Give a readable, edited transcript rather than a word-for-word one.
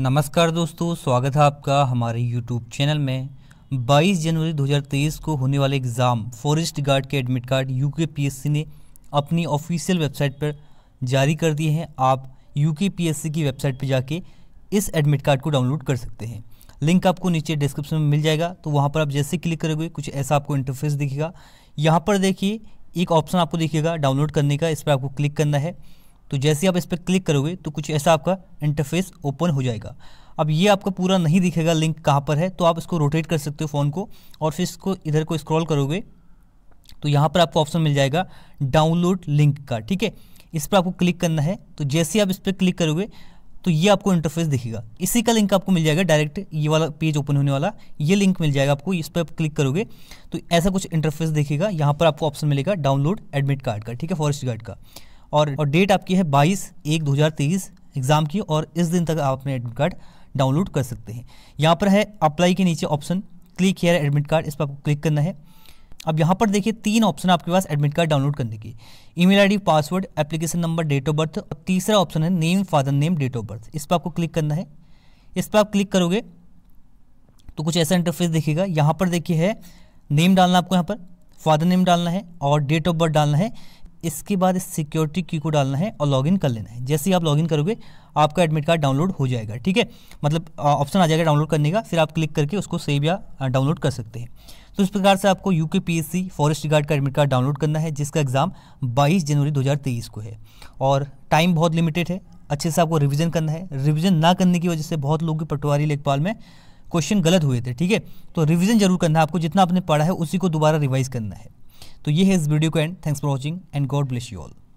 नमस्कार दोस्तों, स्वागत है आपका हमारे YouTube चैनल में। 22 जनवरी 2023 को होने वाले एग्ज़ाम फॉरेस्ट गार्ड के एडमिट कार्ड UKPSC ने अपनी ऑफिशियल वेबसाइट पर जारी कर दिए हैं। आप UKPSC की वेबसाइट पर जाके इस एडमिट कार्ड को डाउनलोड कर सकते हैं। लिंक आपको नीचे डिस्क्रिप्शन में मिल जाएगा। तो वहाँ पर आप जैसे क्लिक करोगे कुछ ऐसा आपको इंटरफेस दिखेगा। यहाँ पर देखिए एक ऑप्शन आपको दिखेगा डाउनलोड करने का, इस पर आपको क्लिक करना है। तो जैसे आप इस पर क्लिक करोगे तो कुछ ऐसा आपका इंटरफेस ओपन हो जाएगा। अब ये आपका पूरा नहीं दिखेगा लिंक कहाँ पर है, तो आप इसको रोटेट कर सकते हो फ़ोन को, और फिर इसको इधर को स्क्रॉल करोगे तो यहाँ पर आपको ऑप्शन मिल जाएगा डाउनलोड लिंक का, ठीक है। इस पर आपको क्लिक करना है। तो जैसे आप इस पर क्लिक करोगे तो ये आपको इंटरफेस दिखेगा। इसी का लिंक आपको मिल जाएगा डायरेक्ट, ये वाला पेज ओपन होने वाला ये लिंक मिल जाएगा आपको। इस पर आप क्लिक करोगे तो ऐसा कुछ इंटरफेस दिखेगा। यहाँ पर आपको ऑप्शन मिलेगा डाउनलोड एडमिट कार्ड का, ठीक है, फॉरेस्ट गार्ड का। और डेट आपकी है 22/1/2023 एग्ज़ाम की, और इस दिन तक आप अपने एडमिट कार्ड डाउनलोड कर सकते हैं। यहाँ पर है अप्लाई के नीचे option click here admit card, इस पर आपको क्लिक करना है। अब यहाँ पर देखिए तीन ऑप्शन आपके पास एडमिट कार्ड डाउनलोड करने की, email ID, password, application number, date of birth, और तीसरा ऑप्शन है name, father name, date of birth. इस पर आपको क्लिक करना है। इस पर आप क्लिक करोगे तो कुछ ऐसा इंटरफेस दिखेगा। यहाँ पर देखिए है नेम डालना आपको, यहाँ पर फादर नेम डालना है और डेट ऑफ बर्थ डालना है। इसके बाद इस सिक्योरिटी की को डालना है और लॉगिन कर लेना है। जैसे ही आप लॉगिन करोगे आपका एडमिट कार्ड डाउनलोड हो जाएगा, ठीक है, मतलब ऑप्शन आ जाएगा डाउनलोड करने का। फिर आप क्लिक करके उसको सेव या डाउनलोड कर सकते हैं। तो इस प्रकार से आपको UKPSC फॉरेस्ट गार्ड का एडमिट कार्ड डाउनलोड करना है, जिसका एग्ज़ाम 22 जनवरी 2023 को है, और टाइम बहुत लिमिटेड है। अच्छे से आपको रिविज़न करना है। रिविज़न ना करने की वजह से बहुत लोगों के पटवारी लेखपाल में क्वेश्चन गलत हुए थे, ठीक है। तो रिविज़न जरूर करना है आपको, जितना आपने पढ़ा है उसी को दोबारा रिवाइज़ करना है। तो ये है इस वीडियो का end. Thanks for watching and God bless you all.